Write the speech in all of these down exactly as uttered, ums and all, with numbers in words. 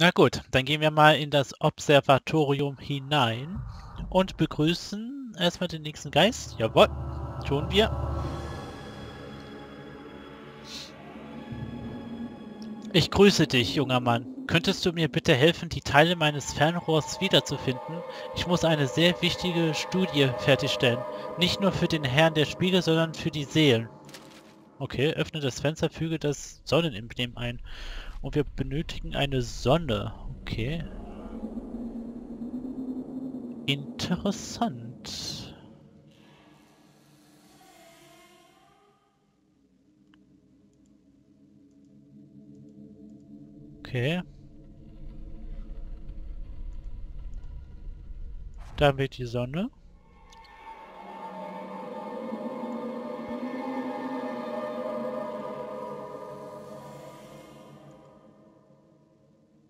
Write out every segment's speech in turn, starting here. Na gut, dann gehen wir mal in das Observatorium hinein und begrüßen erstmal den nächsten Geist. Jawohl, tun wir. Ich grüße dich, junger Mann. Könntest du mir bitte helfen, die Teile meines Fernrohrs wiederzufinden? Ich muss eine sehr wichtige Studie fertigstellen. Nicht nur für den Herrn der Spiegel, sondern für die Seelen. Okay, öffne das Fenster, füge das Sonnenemblem ein. Und wir benötigen eine Sonne. Okay. Interessant. Okay. Da wird die Sonne.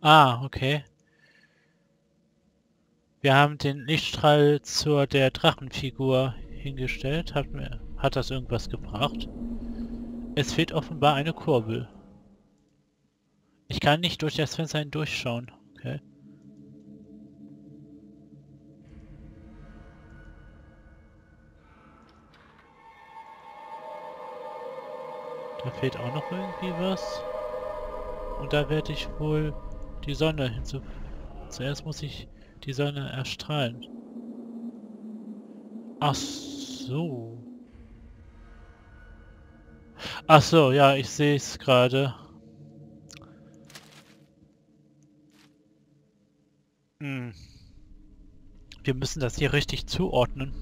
Ah, okay. Wir haben den Lichtstrahl zur der Drachenfigur hingestellt. Hat, mir, hat das irgendwas gebracht? Es fehlt offenbar eine Kurbel. Ich kann nicht durch das Fenster hindurchschauen. Okay. Da fehlt auch noch irgendwie was. Und da werde ich wohl die Sonne hinzu... Zuerst muss ich die Sonne erstrahlen. Ach so. Ach so, ja, ich sehe es gerade. Hm. Wir müssen das hier richtig zuordnen.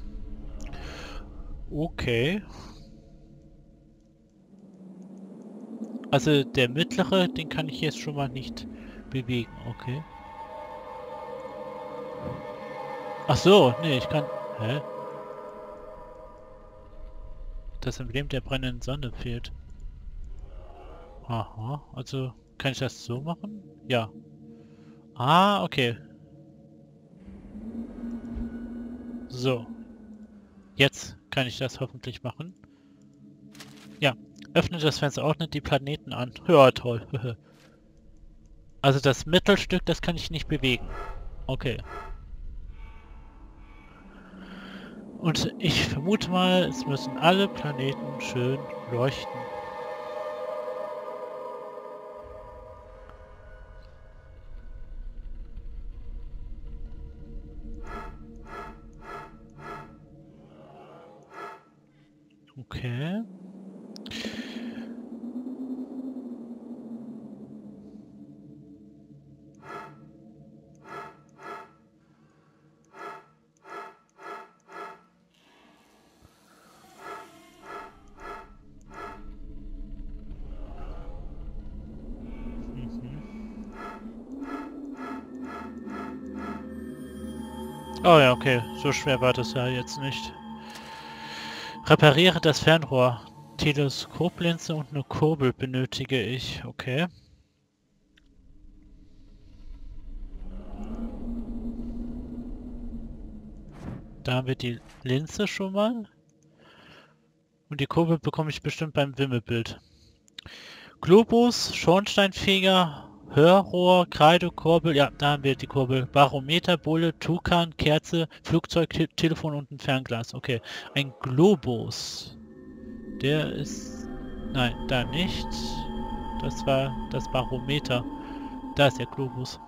Okay. Also der mittlere, den kann ich jetzt schon mal nicht bewegen, okay. Ach so, nee, ich kann... Hä? Das Emblem der brennenden Sonne fehlt. Aha, also kann ich das so machen? Ja. Ah, okay. So. Jetzt kann ich das hoffentlich machen. Ja, öffnet das Fenster, ordnet die Planeten an. Ja, toll. Also das Mittelstück, das kann ich nicht bewegen. Okay. Und ich vermute mal, es müssen alle Planeten schön leuchten. Okay. Oh ja, okay. So schwer war das ja jetzt nicht. Repariere das Fernrohr. Teleskoplinse und eine Kurbel benötige ich. Okay. Da haben wir die Linse schon mal. Und die Kurbel bekomme ich bestimmt beim Wimmelbild. Globus, Schornsteinfeger... Hörrohr, Kreide, Kurbel, ja, da haben wir die Kurbel. Barometer, Bulle, Tukan, Kerze, Flugzeug, Te Telefon und ein Fernglas. Okay, ein Globus. Der ist... Nein, da nicht. Das war das Barometer. Da ist der Globus.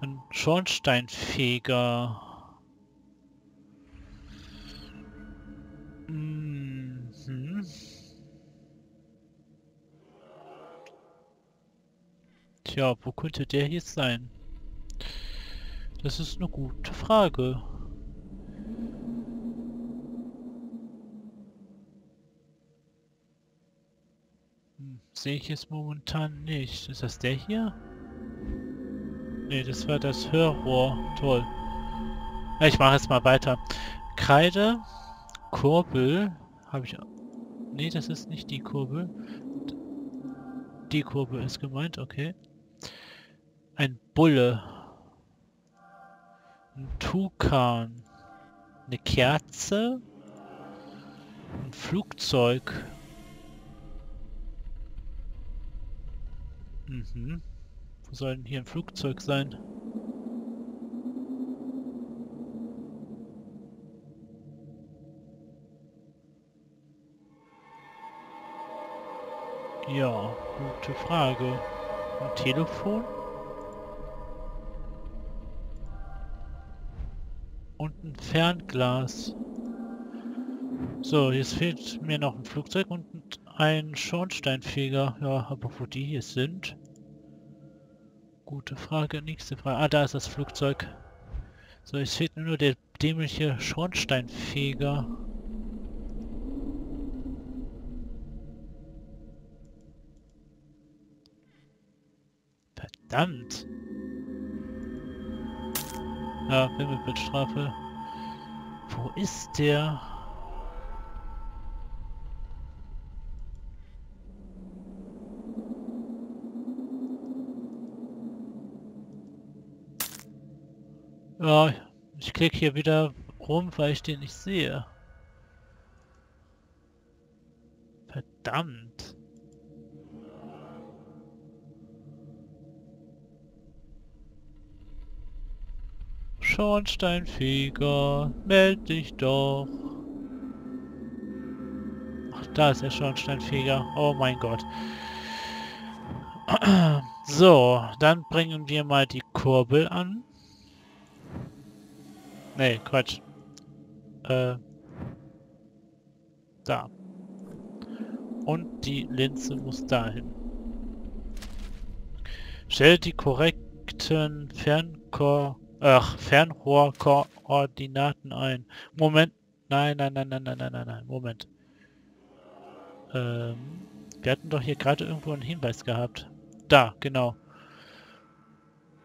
Ein Schornsteinfeger. Mhm. Tja, wo könnte der hier sein? Das ist eine gute Frage. Hm, sehe ich es momentan nicht. Ist das der hier? Ne, das war das Hörrohr. Toll. Ja, ich mache jetzt mal weiter. Kreide, Kurbel, habe ich... Ne, das ist nicht die Kurbel. Die Kurbel ist gemeint, okay. Ein Bulle. Ein Tukan. Eine Kerze. Ein Flugzeug. Mhm. Wo soll denn hier ein Flugzeug sein? Ja, gute Frage. Ein Telefon? Und ein Fernglas. So, jetzt fehlt mir noch ein Flugzeug und ein Schornsteinfeger. Ja, aber wo die hier sind? Gute Frage, nächste Frage. Ah, da ist das Flugzeug. So, jetzt fehlt mir nur der dämliche Schornsteinfeger. Verdammt! Ja, Wimmelbildstrafe. Wo ist der? Ja, ich klicke hier wieder rum, weil ich den nicht sehe. Verdammt! Schornsteinfeger, meld dich doch. Ach, da ist der Schornsteinfeger. Oh mein Gott. So, dann bringen wir mal die Kurbel an. Nee, Quatsch. Äh. Da. Und die Linse muss dahin. Stellt die korrekten Fernkor... Ach, Fernrohrkoordinaten ein. Moment. Nein, nein, nein, nein, nein, nein, nein, nein. Moment. Ähm, wir hatten doch hier gerade irgendwo einen Hinweis gehabt. Da, genau.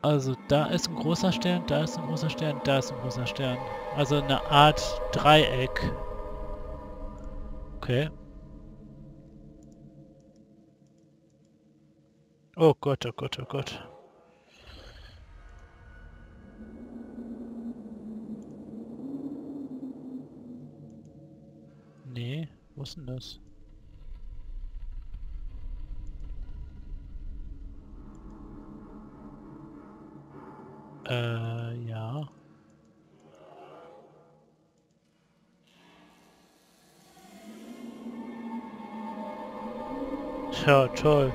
Also, da ist ein großer Stern, da ist ein großer Stern, da ist ein großer Stern. Also eine Art Dreieck. Okay. Oh Gott, oh Gott, oh Gott. Nee, wo ist denn das? Äh, ja. Ja, toll.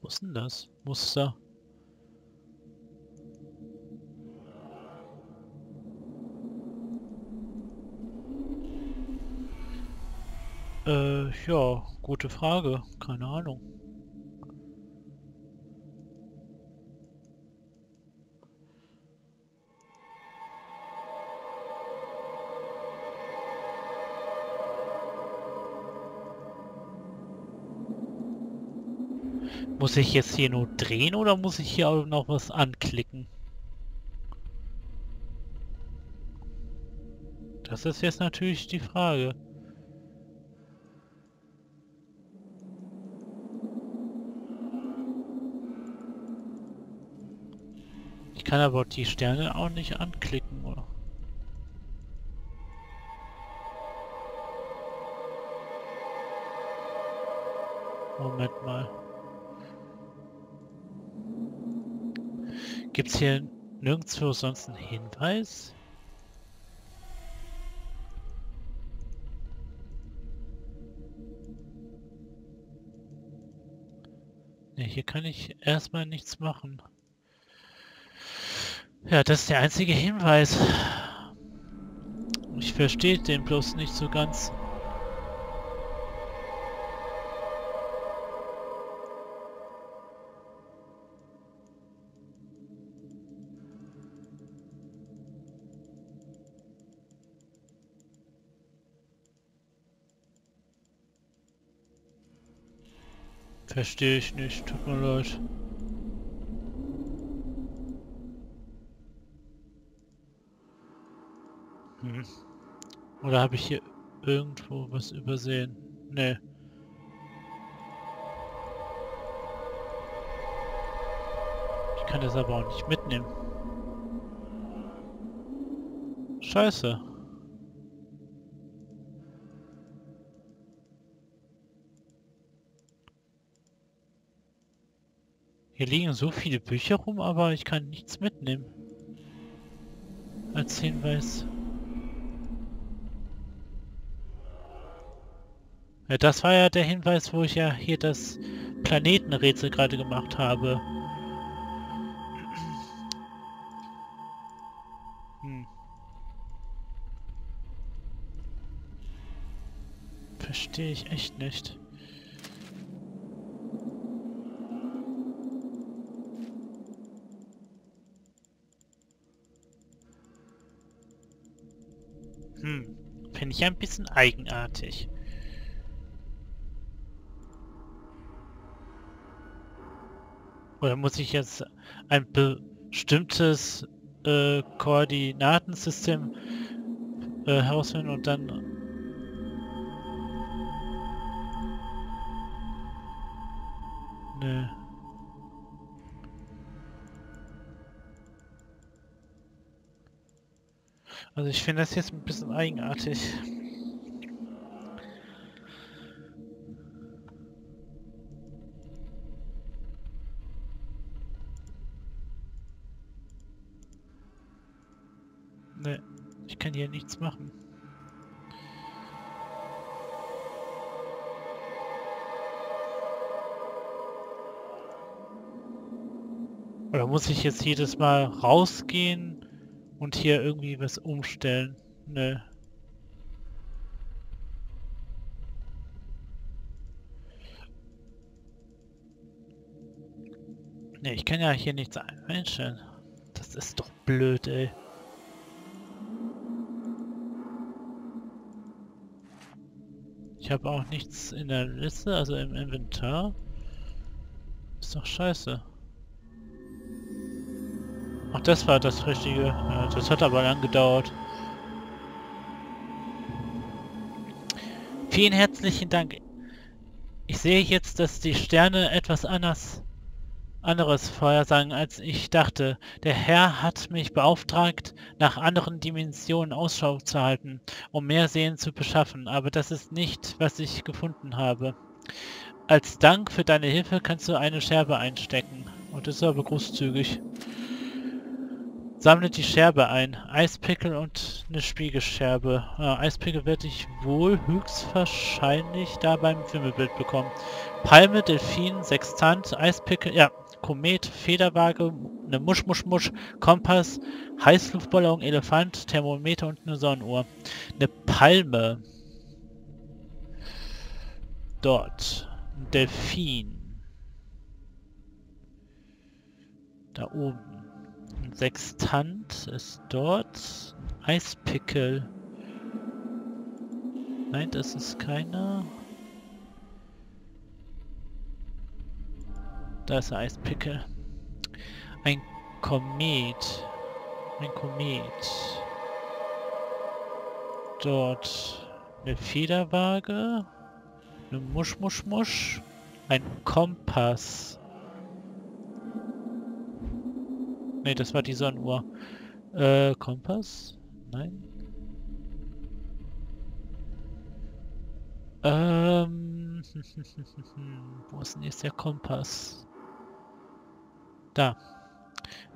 Wo ist denn das? Muster. Äh, ja, gute Frage. Keine Ahnung. Muss ich jetzt hier nur drehen oder muss ich hier auch noch was anklicken? Das ist jetzt natürlich die Frage. Ich kann aber die Sterne auch nicht anklicken, oder? Moment mal. Gibt's hier nirgendwo sonst einen Hinweis? Ne, hier kann ich erstmal nichts machen. Ja, das ist der einzige Hinweis. Ich verstehe den bloß nicht so ganz. Verstehe ich nicht, tut mir leid. Oder habe ich hier irgendwo was übersehen? Nee. Ich kann das aber auch nicht mitnehmen. Scheiße. Hier liegen so viele Bücher rum, aber ich kann nichts mitnehmen. Als Hinweis. Ja, das war ja der Hinweis, wo ich ja hier das Planetenrätsel gerade gemacht habe. Hm. Verstehe ich echt nicht. Hm, finde ich ein bisschen eigenartig. Oder muss ich jetzt ein bestimmtes äh, Koordinatensystem äh, herausfinden und dann... Nö. Also ich finde das jetzt ein bisschen eigenartig. Ne, ich kann hier nichts machen. Oder muss ich jetzt jedes Mal rausgehen und hier irgendwie was umstellen? Nö. Ne, ich kann ja hier nichts einstellen. Das ist doch blöd, ey. Ich habe auch nichts in der Liste, also im Inventar. Ist doch scheiße. Ach, das war das Richtige. Ja, das hat aber lang gedauert. Vielen herzlichen Dank. Ich sehe jetzt, dass die Sterne etwas anders, anderes vorhersagen, als ich dachte. Der Herr hat mich beauftragt, nach anderen Dimensionen Ausschau zu halten, um mehr Sehen zu beschaffen. Aber das ist nicht, was ich gefunden habe. Als Dank für deine Hilfe kannst du eine Scherbe einstecken. Und das ist aber großzügig. Sammle die Scherbe ein. Eispickel und eine Spiegelscherbe. Ah, Eispickel werde ich wohl höchstwahrscheinlich da beim Wimmelbild bekommen. Palme, Delfin, Sextant, Eispickel, ja, Komet, Federwaage, eine Muschmuschmusch, Kompass, Heißluftballon, Elefant, Thermometer und eine Sonnenuhr. Eine Palme. Dort. Ein Delfin. Da oben. Sextant ist dort. Eispickel. Nein, das ist keiner. Da ist ein Eispickel. Ein Komet. Ein Komet. Dort eine Federwaage. Eine Muschmuschmusch. Ein Kompass. Ne, das war die Sonnenuhr. Äh, Kompass? Nein. Ähm. Wo ist denn jetzt der Kompass? Da.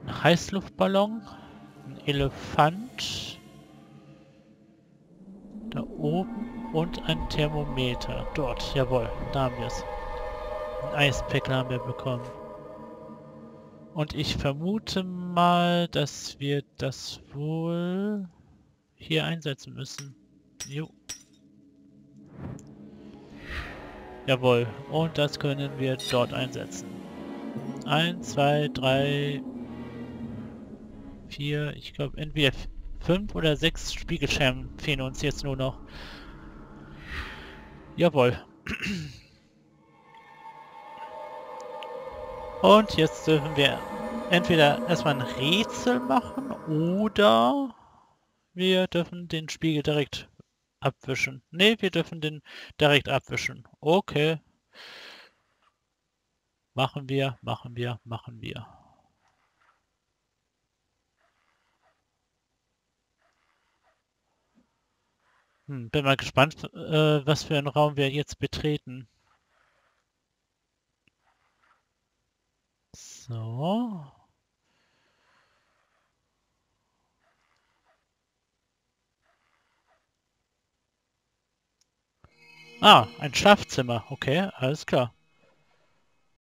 Ein Heißluftballon. Ein Elefant. Da oben. Und ein Thermometer. Dort, jawohl. Da haben wir es. Ein Eispickel haben wir bekommen. Und ich vermute mal, dass wir das wohl hier einsetzen müssen. Jo. Jawohl. Und das können wir dort einsetzen. Eins, zwei, drei, vier, ich glaube entweder fünf oder sechs Spiegelscherben fehlen uns jetzt nur noch. Jawohl. Und jetzt dürfen wir entweder erstmal ein Rätsel machen oder wir dürfen den Spiegel direkt abwischen. Ne, wir dürfen den direkt abwischen. Okay. Machen wir, machen wir, machen wir. Hm, bin mal gespannt, äh, was für einen Raum wir jetzt betreten. So. Ah, ein Schlafzimmer. Okay, alles klar.